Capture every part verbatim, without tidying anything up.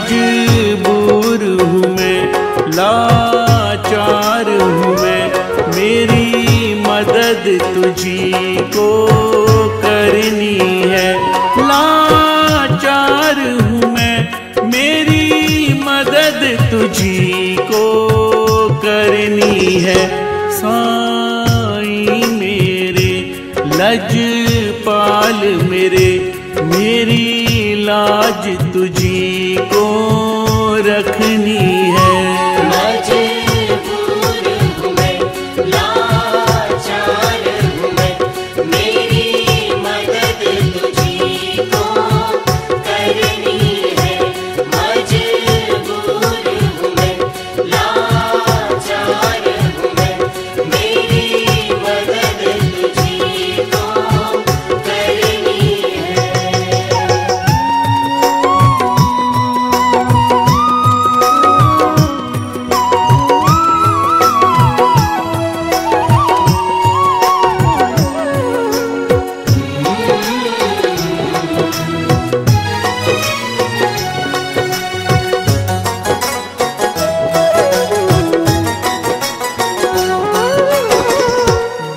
मजबूर हूँ मैं, लाचार हूँ मैं, मेरी मदद तुझी को करनी है। लाचार हूँ मैं, मेरी मदद तुझी को करनी है। साईं मेरे लजपाल मेरे, मेरी लाज तुझी को रखनी है। मजबूर हूँ मैं, लाचार हूँ मैं, मेरी मदद तुझी को करनी है। मजबूर हूँ मैं, लाचार हूँ मैं, मेरी मदद तुझी को करनी है।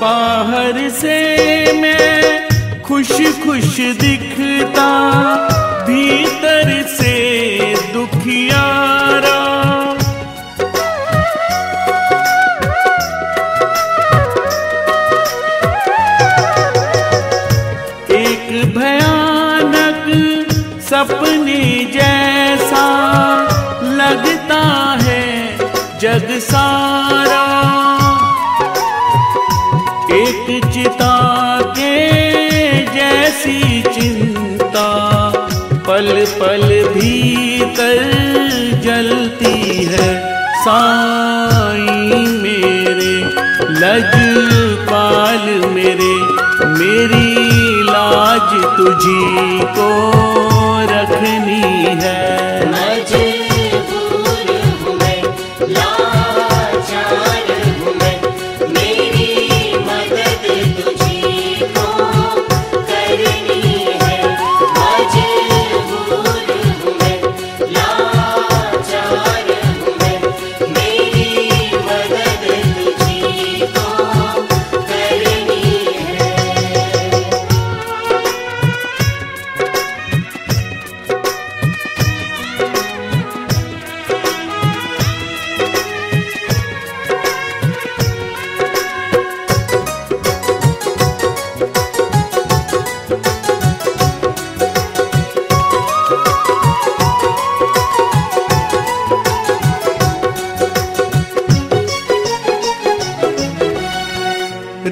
बाहर से मैं खुश खुश दिखता, भीतर से दुखियारा। एक भयानक सपने जैसा लगता है जग सारा। एक चिता के जैसी चिंता पल पल भीतर जलती है। साईं मेरे लजपाल मेरे, मेरी लाज तुझी को रखनी है। मजबूर हूँ मैं, लाचार हूँ मैं, मेरी मदद तुझी को करनी है। मजबूर हूँ मैं, लाचार हूँ मैं, मेरी मदद तुझी को करनी है।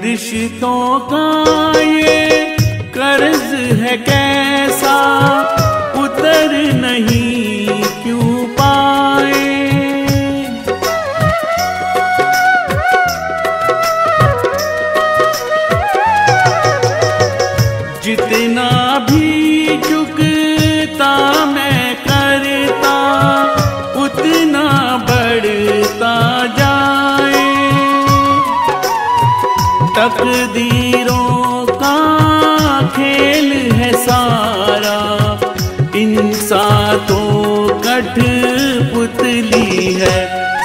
रिश्तों का ये कर्ज है कैसा, उतर नहीं क्यों पाए। जितना भी चुकता मैं करता, उतना बढ़ता जाए। तकदीरों का खेल है सारा, इन सातों कठपुतली है।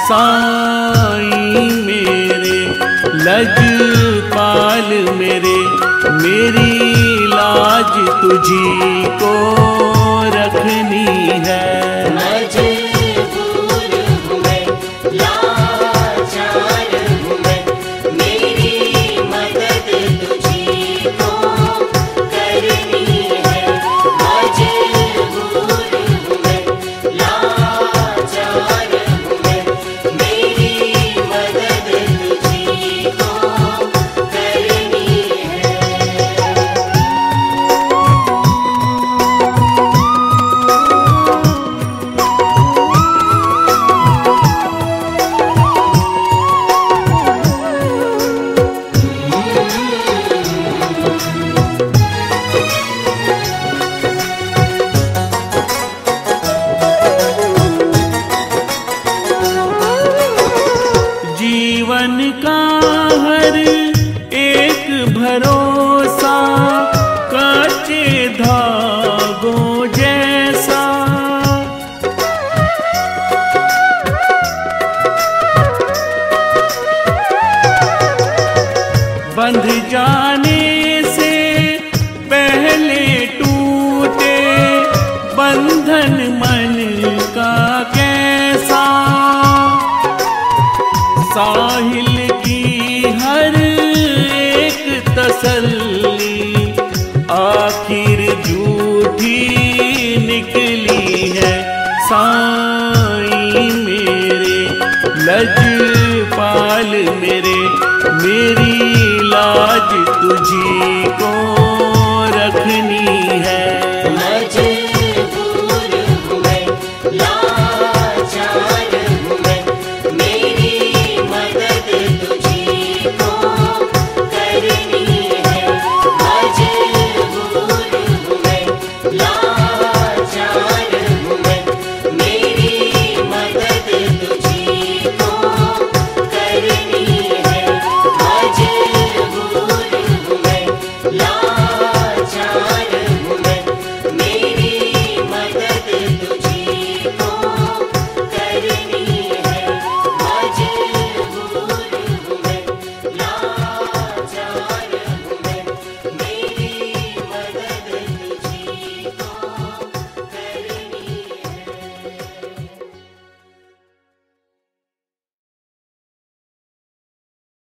साईं मेरे लजपाल मेरे, मेरी लाज तुझी को